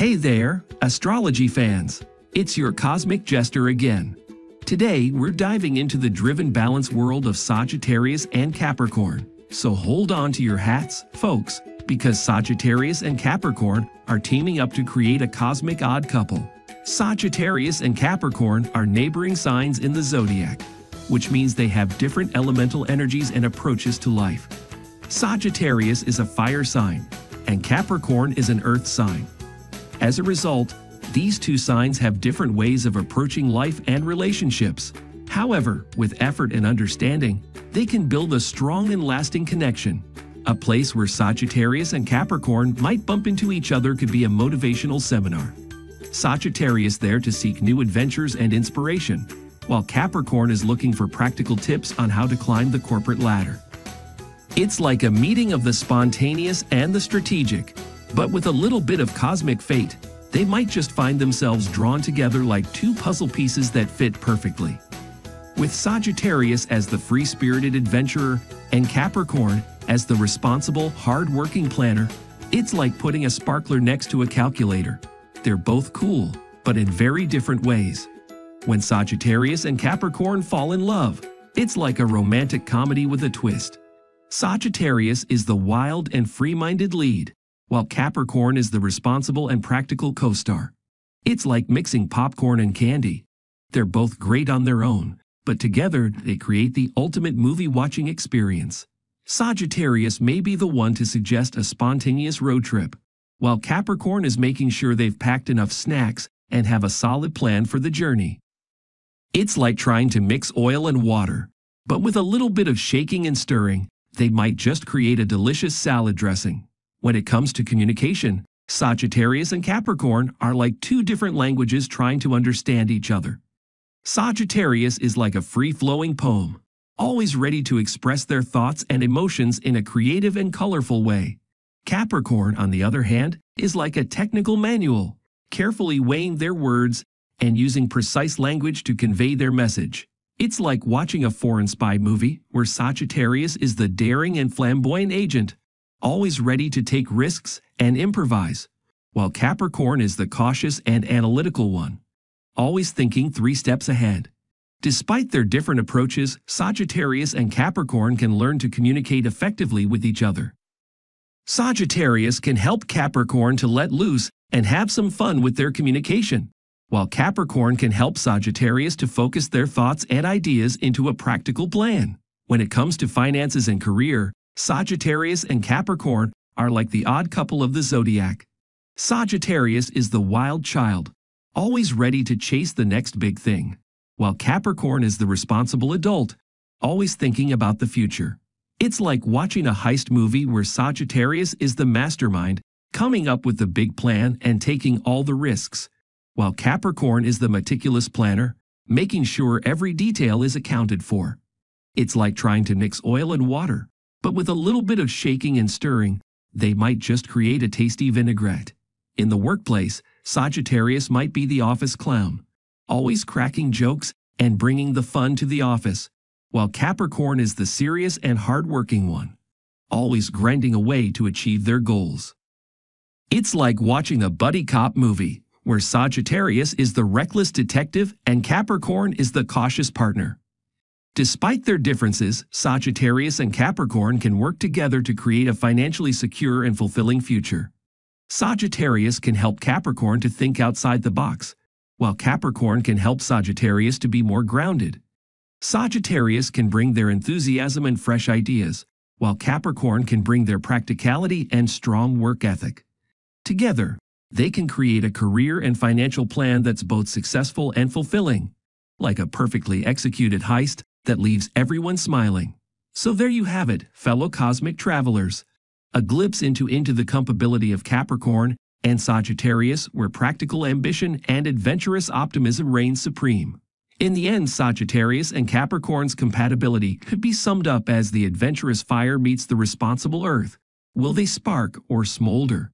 Hey there, astrology fans! It's your Cosmic Jester again. Today, we're diving into the driven balance world of Sagittarius and Capricorn. So hold on to your hats, folks, because Sagittarius and Capricorn are teaming up to create a cosmic odd couple. Sagittarius and Capricorn are neighboring signs in the zodiac, which means they have different elemental energies and approaches to life. Sagittarius is a fire sign, and Capricorn is an earth sign. As a result, these two signs have different ways of approaching life and relationships. However, with effort and understanding, they can build a strong and lasting connection. A place where Sagittarius and Capricorn might bump into each other could be a motivational seminar. Sagittarius is there to seek new adventures and inspiration, while Capricorn is looking for practical tips on how to climb the corporate ladder. It's like a meeting of the spontaneous and the strategic. But with a little bit of cosmic fate, they might just find themselves drawn together like two puzzle pieces that fit perfectly. With Sagittarius as the free-spirited adventurer and Capricorn as the responsible, hard-working planner, it's like putting a sparkler next to a calculator. They're both cool, but in very different ways. When Sagittarius and Capricorn fall in love, it's like a romantic comedy with a twist. Sagittarius is the wild and free-minded lead, while Capricorn is the responsible and practical co-star. It's like mixing popcorn and candy. They're both great on their own, but together they create the ultimate movie-watching experience. Sagittarius may be the one to suggest a spontaneous road trip, while Capricorn is making sure they've packed enough snacks and have a solid plan for the journey. It's like trying to mix oil and water, but with a little bit of shaking and stirring, they might just create a delicious salad dressing. When it comes to communication, Sagittarius and Capricorn are like two different languages trying to understand each other. Sagittarius is like a free-flowing poem, always ready to express their thoughts and emotions in a creative and colorful way. Capricorn, on the other hand, is like a technical manual, carefully weighing their words and using precise language to convey their message. It's like watching a foreign spy movie where Sagittarius is the daring and flamboyant agent, always ready to take risks and improvise, while Capricorn is the cautious and analytical one, always thinking 3 steps ahead. Despite their different approaches, Sagittarius and Capricorn can learn to communicate effectively with each other. Sagittarius can help Capricorn to let loose and have some fun with their communication, while Capricorn can help Sagittarius to focus their thoughts and ideas into a practical plan. When it comes to finances and career, Sagittarius and Capricorn are like the odd couple of the zodiac. Sagittarius is the wild child, always ready to chase the next big thing, while Capricorn is the responsible adult, always thinking about the future. It's like watching a heist movie where Sagittarius is the mastermind, coming up with the big plan and taking all the risks, while Capricorn is the meticulous planner, making sure every detail is accounted for. It's like trying to mix oil and water, but with a little bit of shaking and stirring, they might just create a tasty vinaigrette. In the workplace, Sagittarius might be the office clown, always cracking jokes and bringing the fun to the office, while Capricorn is the serious and hardworking one, always grinding away to achieve their goals. It's like watching a buddy cop movie, where Sagittarius is the reckless detective and Capricorn is the cautious partner. Despite their differences, Sagittarius and Capricorn can work together to create a financially secure and fulfilling future. Sagittarius can help Capricorn to think outside the box, while Capricorn can help Sagittarius to be more grounded. Sagittarius can bring their enthusiasm and fresh ideas, while Capricorn can bring their practicality and strong work ethic. Together, they can create a career and financial plan that's both successful and fulfilling, like a perfectly executed heist that leaves everyone smiling. So there you have it, fellow cosmic travelers. A glimpse into the compatibility of Capricorn and Sagittarius, where practical ambition and adventurous optimism reign supreme. In the end, Sagittarius and Capricorn's compatibility could be summed up as the adventurous fire meets the responsible earth. Will they spark or smolder?